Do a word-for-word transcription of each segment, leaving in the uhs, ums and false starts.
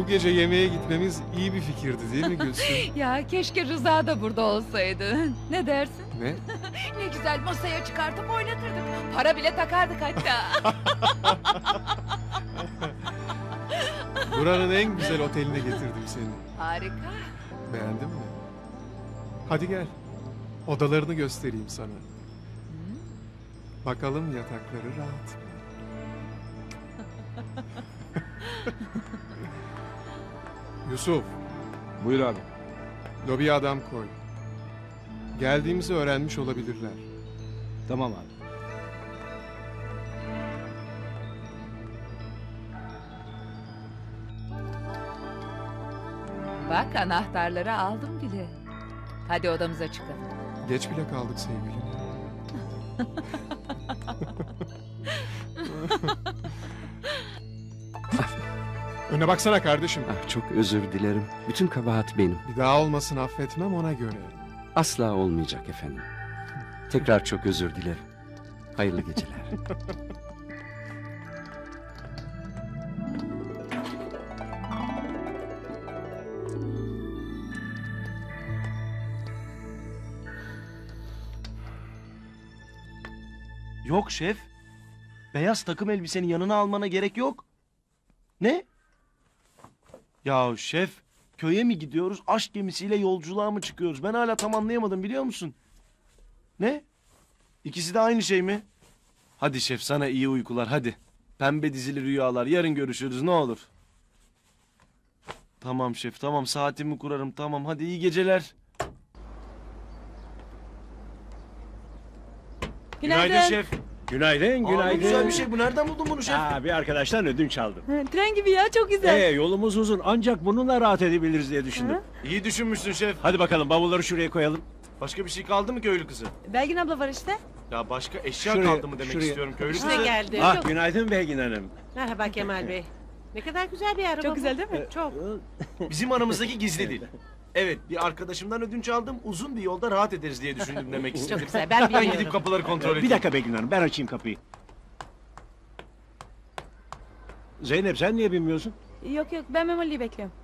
Bu gece yemeğe gitmemiz iyi bir fikirdi değil mi Gülsün? Ya keşke Rıza da burada olsaydı. Ne dersin? Ne? Ne güzel masaya çıkartıp oynatırdık. Para bile takardık hatta. Buranın en güzel oteline getirdim seni. Harika. Beğendin mi? Hadi gel. Odalarını göstereyim sana. Hı? Bakalım yatakları rahat mı? Yusuf. Buyur abi. Lobiye adam koy. Geldiğimizi öğrenmiş olabilirler. Tamam abi. Bak anahtarları aldım bile. Hadi odamıza çıkalım. Geç bile kaldık sevgilim. Öne baksana kardeşim. Ah, çok özür dilerim. Bütün kabahat benim. Bir daha olmasın, affetmem ona göre. Asla olmayacak efendim. Tekrar çok özür dilerim. Hayırlı geceler. Yok şef. Beyaz takım elbisenin yanına almana gerek yok. Ne? Ya şef, köye mi gidiyoruz, aşk gemisiyle yolculuğa mı çıkıyoruz? Ben hala tam anlayamadım biliyor musun? Ne? İkisi de aynı şey mi? Hadi şef, sana iyi uykular hadi. Pembe dizili rüyalar, yarın görüşürüz ne olur. Tamam şef, tamam saatimi kurarım, tamam hadi iyi geceler. Günaydın, günaydın şef. Günaydın, günaydın. Aa, güzel bir şey. Bu nereden buldun bunu şef? Aa, bir arkadaştan ödünç aldım. Ha, tren gibi ya, çok güzel. Ee, yolumuz uzun ancak bununla rahat edebiliriz diye düşündüm. Ha? İyi düşünmüşsün şef. Hadi bakalım bavulları şuraya koyalım. Başka bir şey kaldı mı köylü kızı? Belgin abla var işte. Ya başka eşya şuraya, kaldı mı demek şuraya. istiyorum köylü kızı. İşte geldi. Ah, çok... Günaydın Belgin Hanım. Merhaba Kemal Bey. Ne kadar güzel bir araba. Çok güzel değil mi? Çok. Bizim aramızdaki gizli değil. Evet, bir arkadaşımdan ödünç aldım, uzun bir yolda rahat ederiz diye düşündüm demek istedim. Çok güzel, ben biliyorum. Ben gidip kapıları kontrol edeyim. Bir dakika Belgin Hanım, ben açayım kapıyı. Zeynep, sen niye bilmiyorsun? Yok yok, ben Memoli'yi bekliyorum.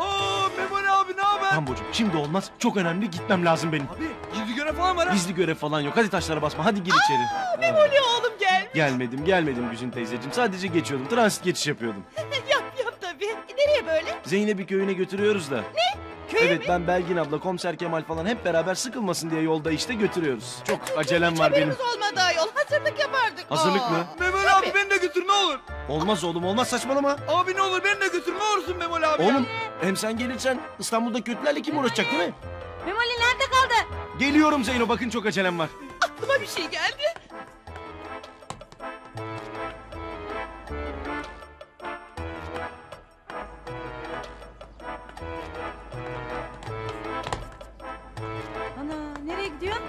Ooo, Memoli abi ne haber? Rambocuğum, şimdi olmaz, çok önemli, gitmem lazım benim. Abi, gizli görev falan var ha? Gizli görev falan yok, hadi taşlara basma, hadi gir içeri. Aa, Memoli oğlum gel. Gelmedim, gelmedim Güzin teyzeciğim. Sadece geçiyordum, transit geçiş yapıyordum. Yap, yap tabii. Nereye böyle? Zeynep'i köyüne götürüyoruz da. Ne? Köye evet, mi? Ben Belgin abla, komiser Kemal falan hep beraber sıkılmasın diye yolda işte götürüyoruz. Çok acelem var benim. Hiç haberimiz olmadı ayol, hazırlık yapardık. Hazırlık Aa. mı? Memoli abi beni de götür ne olur. Olmaz oğlum, olmaz saçmalama. Abi ne olur beni de götür, ne olursun Memoli abi. Oğlum, ya. hem sen gelirsen İstanbul'da kötülerle kim Memoli. uğraşacak değil mi? Memoli nerede kaldı? Geliyorum Zeyno, bakın çok acelem var. Aklıma bir şey geldi.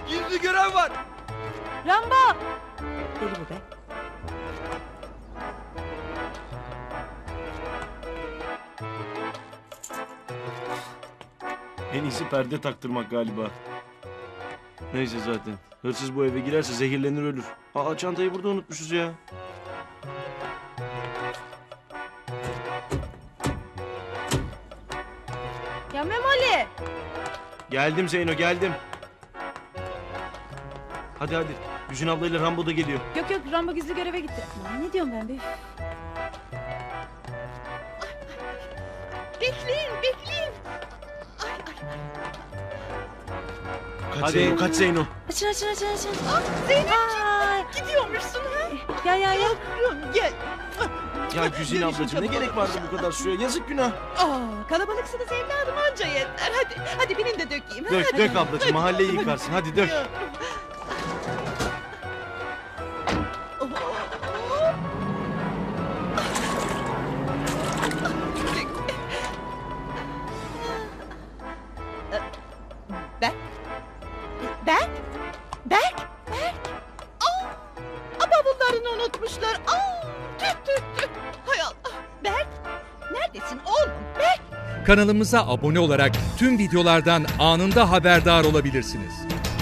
Gizli görev var. Rambo. Deli bu be. En iyisi perde taktırmak galiba. Neyse zaten. Hırsız bu eve girerse zehirlenir ölür. Aa, çantayı burada unutmuşuz ya. Ya Memoli. Geldim Zeyno, geldim. Hadi hadi. Güzin ablayla Rambo da geliyor. Yok yok, Rambo gizli göreve gitti. Aman, ne diyorum ben be? Bekleyin, bekleyin. Ay, ay. Kaç hadi Zeyno, kaç Zeyno. Açın, açın, açın, açın. Ah, Zeynep'ciğim, gidiyormuşsun ha? Ya ya ya. Gel. Ya Güzin ablacığım, ne gerek vardı bu kadar suya? Yazık günah. Aa, kalabalıksınız evladım, anca yeter. Hadi, hadi benim de dökeyim. Dök, hadi. dök ablacığım, dök. mahalleyi yıkarsın. Hadi dök. Berk? Berk? Berk? Berk? Aa! Aa, bavullarını unutmuşlar. Aa! Tüh tüh tüh. Hay Allah. Berk? Neredesin oğlum? Berk? Kanalımıza abone olarak tüm videolardan anında haberdar olabilirsiniz.